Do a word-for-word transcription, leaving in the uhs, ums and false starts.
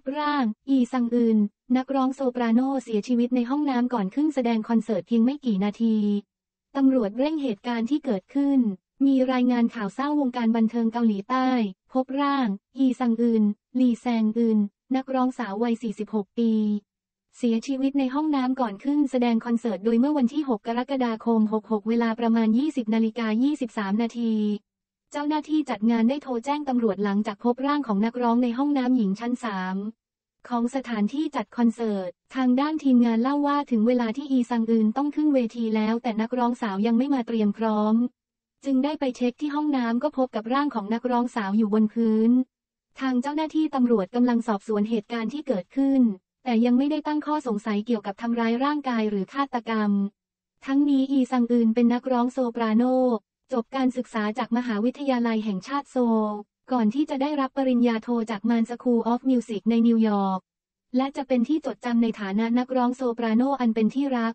บร่างอีซังอึนนักร้องโซปราโนเสียชีวิตในห้องน้ำก่อนขึ้นแสดงคอนเสิร์ตเพียงไม่กี่นาทีตำรวจเร่งเหตุการณ์ที่เกิดขึ้นมีรายงานข่าวเศร้าวงการบันเทิงเกาหลีใต้พบร่างอีซังอึนลีแซงอึนนักร้องสาววัยสี่สิบหกปีเสียชีวิตในห้องน้ำก่อนขึ้นแสดงคอนเสิร์ตโดยเมื่อวันที่หกกรกฎาคมหกหกเวลาประมาณ ยี่สิบนาฬิกายี่สิบสามนาทีเจ้าหน้าที่จัดงานได้โทรแจ้งตำรวจหลังจากพบร่างของนักร้องในห้องน้ำหญิงชั้นสามของสถานที่จัดคอนเสิร์ตทางด้านทีมงานเล่าว่าถึงเวลาที่อีซังอึนต้องขึ้นเวทีแล้วแต่นักร้องสาวยังไม่มาเตรียมพร้อมจึงได้ไปเช็คที่ห้องน้ำก็พบกับร่างของนักร้องสาวอยู่บนพื้นทางเจ้าหน้าที่ตำรวจกำลังสอบสวนเหตุการณ์ที่เกิดขึ้นแต่ยังไม่ได้ตั้งข้อสงสัยเกี่ยวกับทำร้ายร่างกายหรือฆาตกรรมทั้งนี้อีซังอึนเป็นนักร้องโซปราโนจบการศึกษาจากมหาวิทยาลัยแห่งชาติโซลก่อนที่จะได้รับปริญญาโทจากมานสคูลออฟมิวสิกในนิวยอร์กและจะเป็นที่จดจำในฐานะนักร้องโซปราโนอันเป็นที่รัก